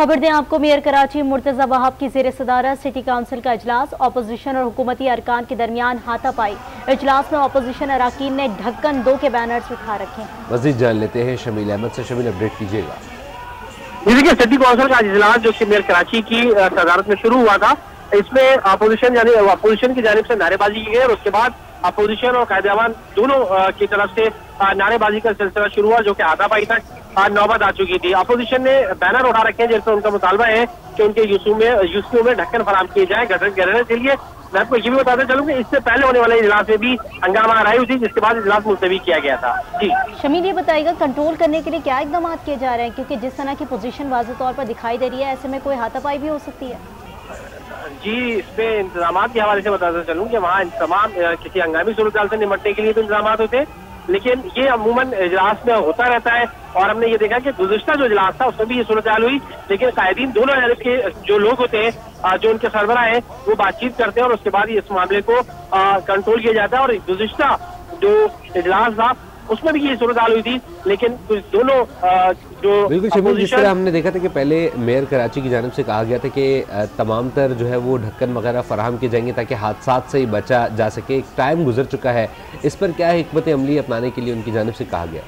खबर दें आपको, मेयर कराची मुर्तजा वहाब की जेर सदारत सिटी काउंसिल का इजलास, अपोजिशन और हुकूमती अरकान के दरमियान हाथापाई। इजलास में अपोजिशन अरकान ने ढक्कन दो के बैनर्स उठा रखे। मज़ीद जान लेते हैं शमील अहमद से। शमील, अपडेट कीजिएगा। देखिए, सिटी काउंसिल का इजलास जो कि मेयर कराची की सदारत में शुरू हुआ था, इसमें अपोजिशन की जानिब से नारेबाजी की गई और उसके बाद अपोजिशन और कायदे अवाम दोनों की तरफ से नारेबाजी का सिलसिला शुरू हुआ जो कि हाथापाई तक नौबत आ चुकी थी। अपोजिशन ने बैनर उठा रखे हैं जिसमें उनका मुतालबा है कि उनके यूसीओ में ढक्कन फराम किए जाए गठन के लिए। मैं आपको ये भी बताते चलूँ कि इससे पहले होने वाले इजलास में भी हंगामा रही हुई थी, जिसके बाद इजलास मुलतवी किया गया था। जी शमील, ये बताइएगा कंट्रोल करने के लिए क्या इकदाम किए जा रहे हैं, क्योंकि जिस तरह की पोजीशन वाज़े तौर पर दिखाई दे रही है, ऐसे में कोई हाथापाई भी हो सकती है। जी, इसमें इंतजाम के हवाले से बताते चलूँ कि वहाँ तमाम किसी हंगामी सूरत से निपटने के लिए तो इंतजाम होते हैं, लेकिन ये अमूमन इजलास में होता रहता है और हमने ये देखा कि गुज़िश्ता जो इजलास था उसमें भी ये सूरत हाल हुई, लेकिन कायदीन दोनों जानिब के जो लोग होते हैं, जो उनके सरबराह हैं, वो बातचीत करते हैं और उसके बाद इस मामले को कंट्रोल किया जाता है। और गुज़िश्ता जो इजलास था उसमें भी ये सूरत हाल हुई थी, लेकिन दोनों जो बिल्कुल जिस तरह हमने देखा था कि पहले मेयर कराची की जानिब से कहा गया था कि तमाम तर जो है वो ढक्कन वगैरह फराहम किए जाएंगे ताकि हादसा से ही बचा जा सके। एक टाइम गुजर चुका है, इस पर क्या हिकमत अमली अपनाने के लिए उनकी जानिब से कहा गया।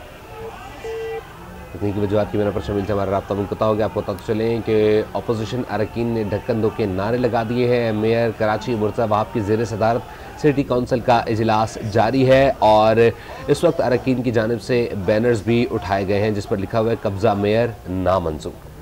तकनीकी वजूहत की बिना पर शमील से हमारा राब्ता मुनक़ता हो गया। आपको पता चलें कि अपोजिशन अरकान ने ढक्कन दो के नारे लगा दिए हैं। मेयर कराची मुर्तजा वहाब की ज़ेर सदारत सिटी काउंसिल का इजलास जारी है और इस वक्त अरकान की जानिब से बैनर्स भी उठाए गए हैं जिस पर लिखा हुआ है कब्ज़ा मेयर नामंजूर।